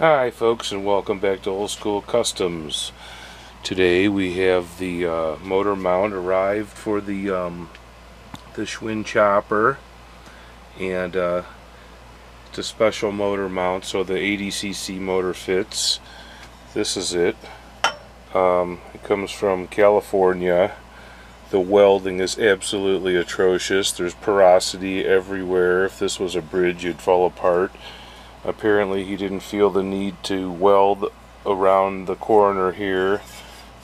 Hi folks, and welcome back to Old School Customs. Today we have the motor mount arrived for the Schwinn Chopper, and it's a special motor mount, so the 80cc motor fits. This is it. It comes from California. The welding is absolutely atrocious. There's porosity everywhere. If this was a bridge, you'd fall apart. Apparently he didn't feel the need to weld around the corner here,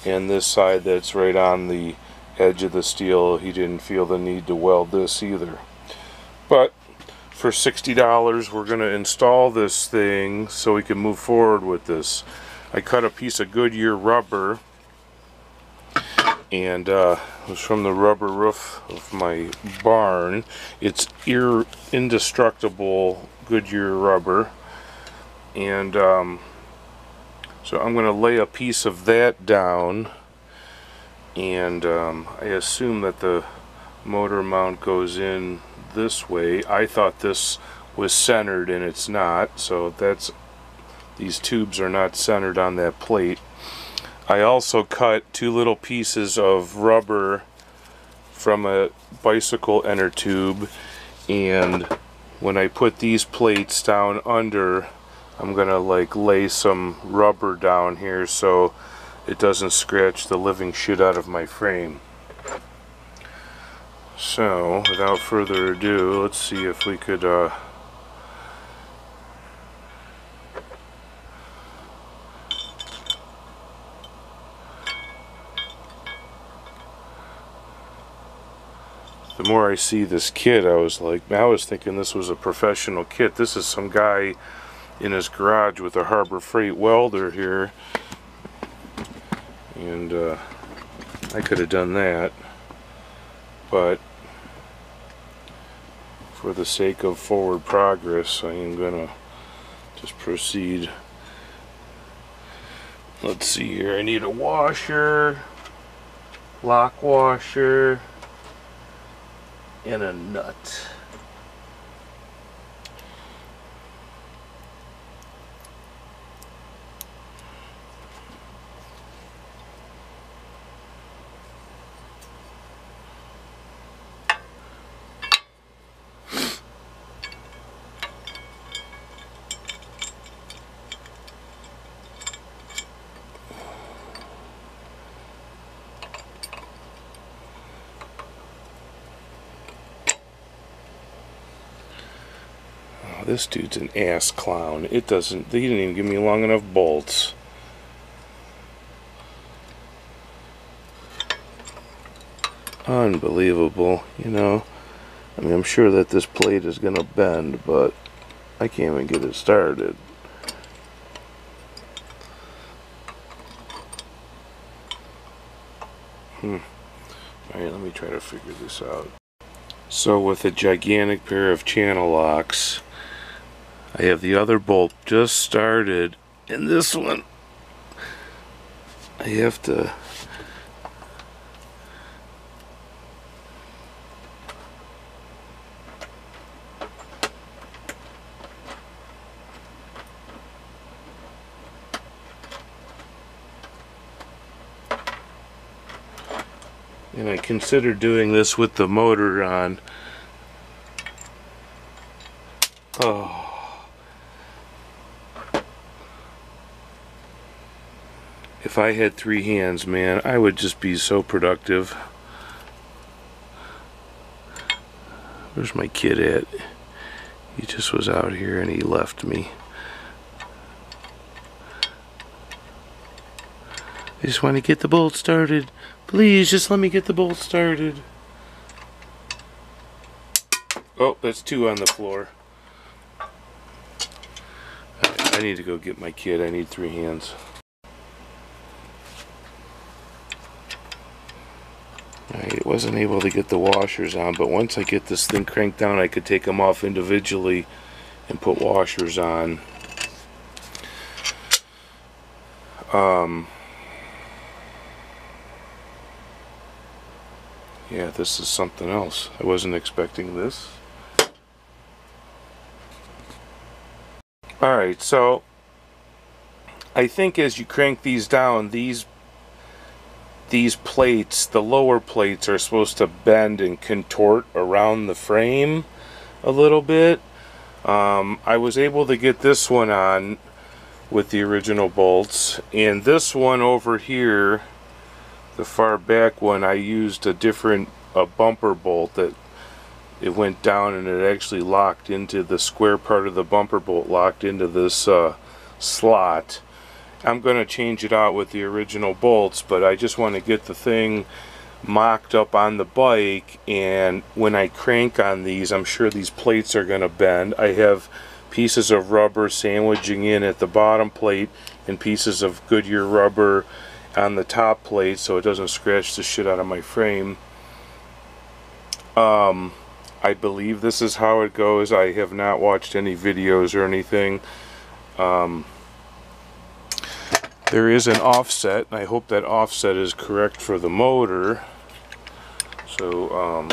and this side that's right on the edge of the steel, he didn't feel the need to weld this either. But for $60 we're going to install this thing so we can move forward with this. I cut a piece of Goodyear rubber, and it was from the rubber roof of my barn. It's indestructible Goodyear rubber, and so I'm going to lay a piece of that down, and I assume that the motor mount goes in this way. I thought this was centered, and it's not, so that's, these tubes are not centered on that plate. I also cut two little pieces of rubber from a bicycle inner tube, and when I put these plates down under, I'm gonna like lay some rubber down here so it doesn't scratch the living shit out of my frame. So without further ado, let's see if we could the more I see this kit, I was thinking this was a professional kit. This is some guy in his garage with a Harbor Freight welder here, and I could have done that, but for the sake of forward progress, I am gonna just proceed. Let's see here, I need a washer, lock washer, and a nut. This dude's an ass clown. It doesn't, he didn't even give me long enough bolts. Unbelievable, you know. I mean, I'm sure that this plate is gonna bend, but I can't even get it started. Alright, let me try to figure this out. So with a gigantic pair of channel locks, I have the other bolt just started, and this one I have to and I consider doing this with the motor on. Oh. If I had three hands, man, I would just be so productive. Where's my kid at? He just was out here and he left me. I just want to get the bolt started. Please, just let me get the bolt started. Oh, that's two on the floor. Right, I need to go get my kid. I need three hands. I wasn't able to get the washers on, but once I get this thing cranked down, I could take them off individually and put washers on. Yeah, this is something else. I wasn't expecting this. Alright, so I think as you crank these down, these plates, the lower plates, are supposed to bend and contort around the frame a little bit. I was able to get this one on with the original bolts, and this one over here, the far back one, I used a bumper bolt that it went down and it actually locked into the square part of the bumper bolt, locked into this slot. I'm going to change it out with the original bolts, but I just want to get the thing mocked up on the bike, and when I crank on these, I'm sure these plates are going to bend. I have pieces of rubber sandwiching in at the bottom plate and pieces of Goodyear rubber on the top plate so it doesn't scratch the shit out of my frame. I believe this is how it goes. I have not watched any videos or anything. There is an offset, and I hope that offset is correct for the motor. So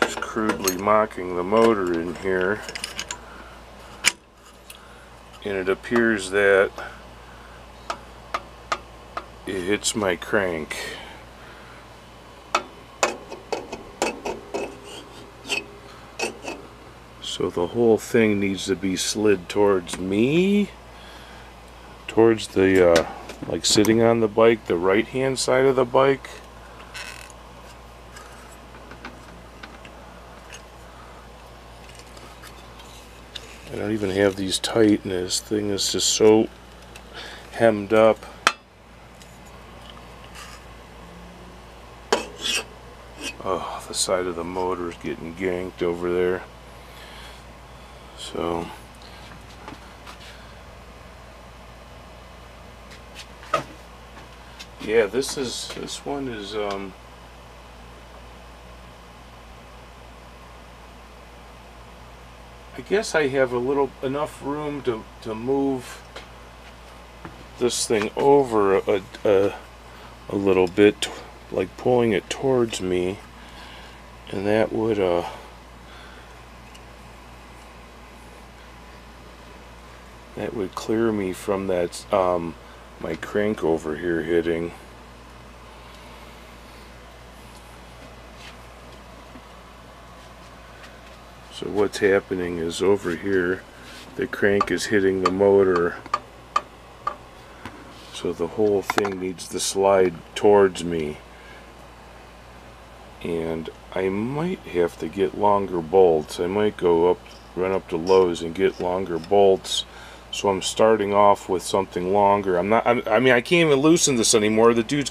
just crudely mocking the motor in here, and it appears that it hits my crank. So the whole thing needs to be slid towards me, towards the, like sitting on the bike, the right hand side of the bike. I don't even have these tight, and this thing is just so hemmed up. Oh, the side of the motor is getting ganked over there. So yeah, this one is I guess I have enough room to move this thing over a little bit, like pulling it towards me, and that would that would clear me from that, my crank over here hitting. So what's happening is over here, the crank is hitting the motor. So the whole thing needs to slide towards me. And I might have to get longer bolts. I might run up to Lowe's and get longer bolts. So I'm starting off with something longer. I can't even loosen this anymore. The dude's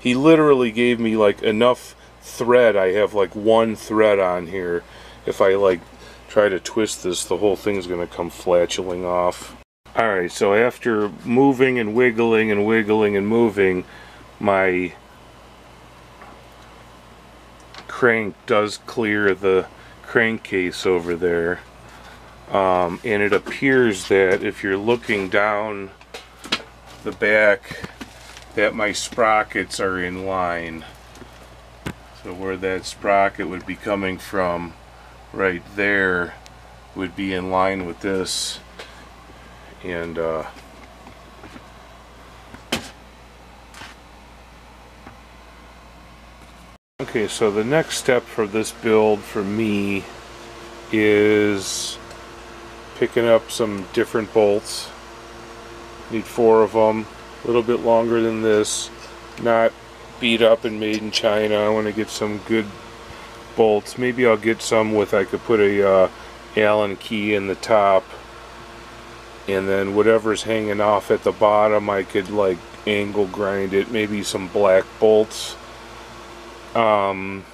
he literally gave me like enough thread. I have like one thread on here. If I like try to twist this, the whole thing's gonna come flatulating off. Alright, so after moving and wiggling and wiggling and moving, my crank does clear the crankcase over there. And it appears that if you're looking down the back, that my sprockets are in line. So where that sprocket would be coming from right there would be in line with this, and okay, so the next step for this build for me is picking up some different bolts. Need 4 of them, a little bit longer than this, not beat up and made in China. I want to get some good bolts. Maybe I'll get some with, I could put a Allen key in the top, and then whatever's hanging off at the bottom I could like angle grind it, maybe some black bolts. I'm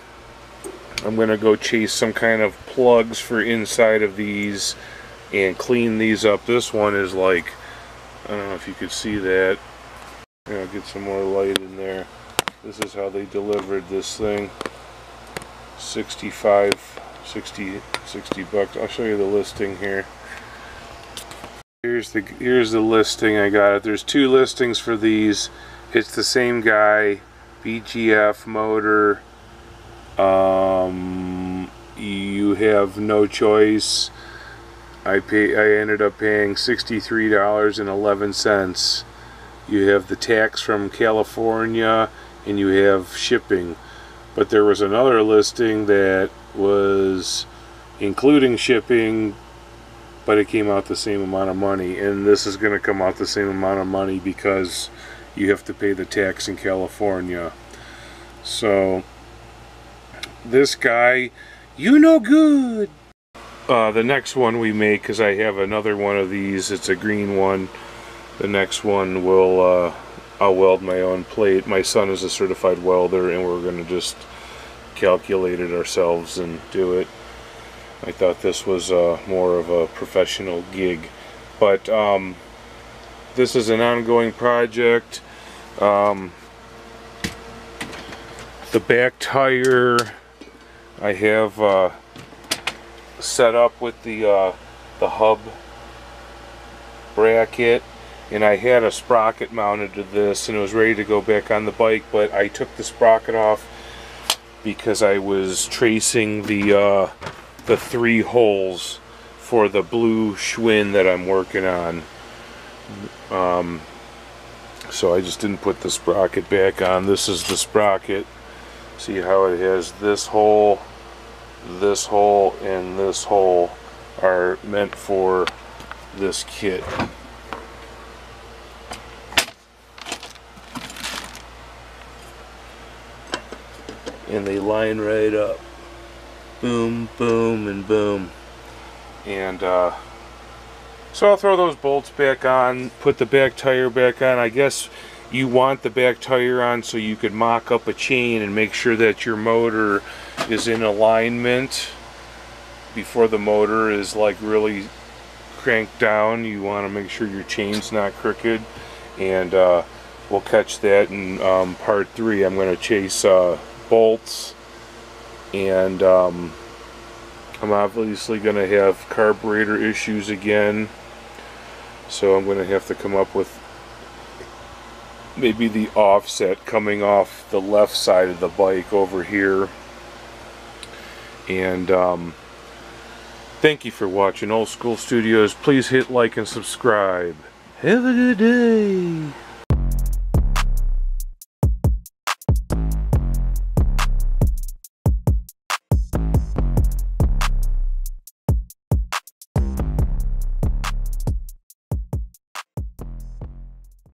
going to go chase some kind of plugs for inside of these and clean these up. This one is like, I don't know if you could see that. Here, I'll get some more light in there. This is how they delivered this thing. 60 bucks. I'll show you the listing here. Here's the listing I got. There's 2 listings for these. It's the same guy, BGF Motor. You have no choice. I ended up paying $63.11. You have the tax from California and you have shipping, but there was another listing that was including shipping, but it came out the same amount of money, and this is going to come out the same amount of money because you have to pay the tax in California. So this guy, you no good. The next one we make, because I have another one of these, it's a green one. The next one will, I'll weld my own plate. My son is a certified welder and we're going to just calculate it ourselves and do it. I thought this was more of a professional gig, but this is an ongoing project. The back tire I have set up with the hub bracket, and I had a sprocket mounted to this and it was ready to go back on the bike, but I took the sprocket off because I was tracing the three holes for the blue Schwinn that I'm working on. So I just didn't put the sprocket back on. This is the sprocket. See how it has this hole, and this hole are meant for this kit. And they line right up. Boom, boom, and boom. And so I'll throw those bolts back on, put the back tire back on. I guess you want the back tire on so you could mock up a chain and make sure that your motor is in alignment before the motor is like really cranked down. You want to make sure your chain's not crooked, and we'll catch that in part three. I'm going to chase bolts, and I'm obviously going to have carburetor issues again, so I'm going to have to come up with maybe the offset coming off the left side of the bike over here. And thank you for watching Old School Studios. Please hit like and subscribe. Have a good day.